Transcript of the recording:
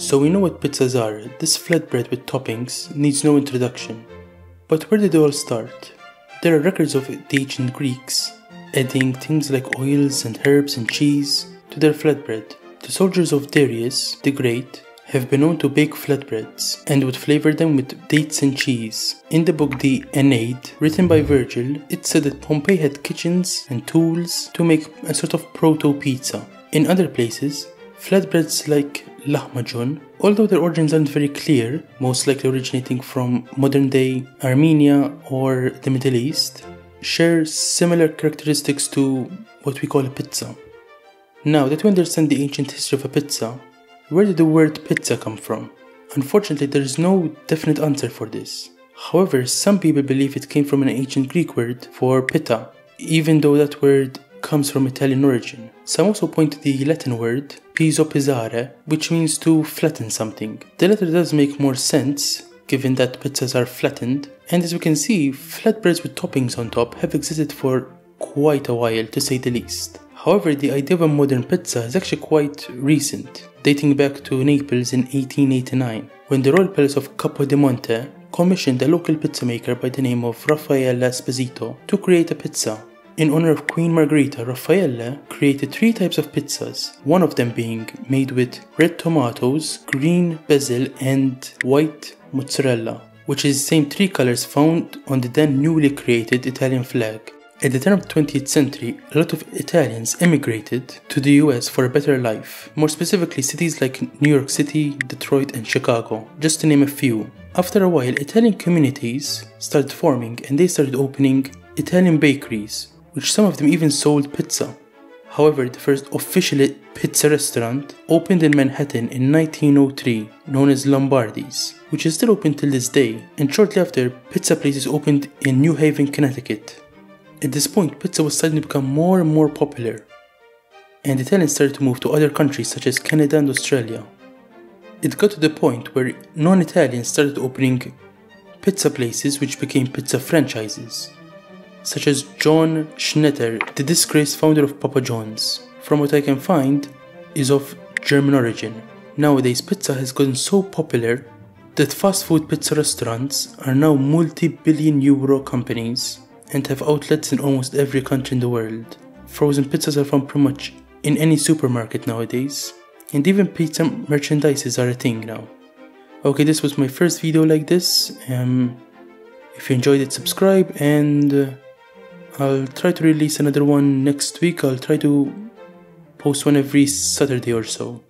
So we know what pizzas are. This flatbread with toppings needs no introduction. But where did they all start? There are records of the ancient Greeks adding things like oils and herbs and cheese to their flatbread. The soldiers of Darius the Great have been known to bake flatbreads and would flavor them with dates and cheese. In the book The Aeneid, written by Virgil, it said that Pompeii had kitchens and tools to make a sort of proto-pizza. In other places, flatbreads like Lahmajun, although their origins aren't very clear, most likely originating from modern-day Armenia or the Middle East, share similar characteristics to what we call a pizza. Now that we understand the ancient history of a pizza, where did the word pizza come from? Unfortunately, there is no definite answer for this. However, some people believe it came from an ancient Greek word for pitta, even though that word comes from Italian origin. Some also point to the Latin word Pizzopizzare, which means to flatten something. The letter does make more sense, given that pizzas are flattened, and as we can see, flatbreads with toppings on top have existed for quite a while, to say the least. However, the idea of a modern pizza is actually quite recent, dating back to Naples in 1889, when the royal palace of Capodimonte commissioned a local pizza maker by the name of Raffaele Esposito to create a pizza. In honor of Queen Margherita, Raffaella created three types of pizzas, one of them being made with red tomatoes, green basil and white mozzarella, which is the same three colors found on the then newly created Italian flag. At the turn of the 20th century, a lot of Italians emigrated to the US for a better life, more specifically cities like New York City, Detroit and Chicago, just to name a few. After a while, Italian communities started forming and they started opening Italian bakeries, which some of them even sold pizza. However, the first official pizza restaurant opened in Manhattan in 1903, known as Lombardi's, which is still open till this day, and shortly after, pizza places opened in New Haven, Connecticut. At this point, pizza was starting to become more and more popular, and Italians started to move to other countries such as Canada and Australia. It got to the point where non-Italians started opening pizza places which became pizza franchises, such as John Schnatter, the disgraced founder of Papa John's, from what I can find, is of German origin. Nowadays, pizza has gotten so popular that fast food pizza restaurants are now multi-billion-euro companies and have outlets in almost every country in the world. Frozen pizzas are found pretty much in any supermarket nowadays, and even pizza merchandises are a thing now. Okay, this was my first video like this. If you enjoyed it, subscribe, and I'll try to release another one next week. I'll try to post one every Saturday or so.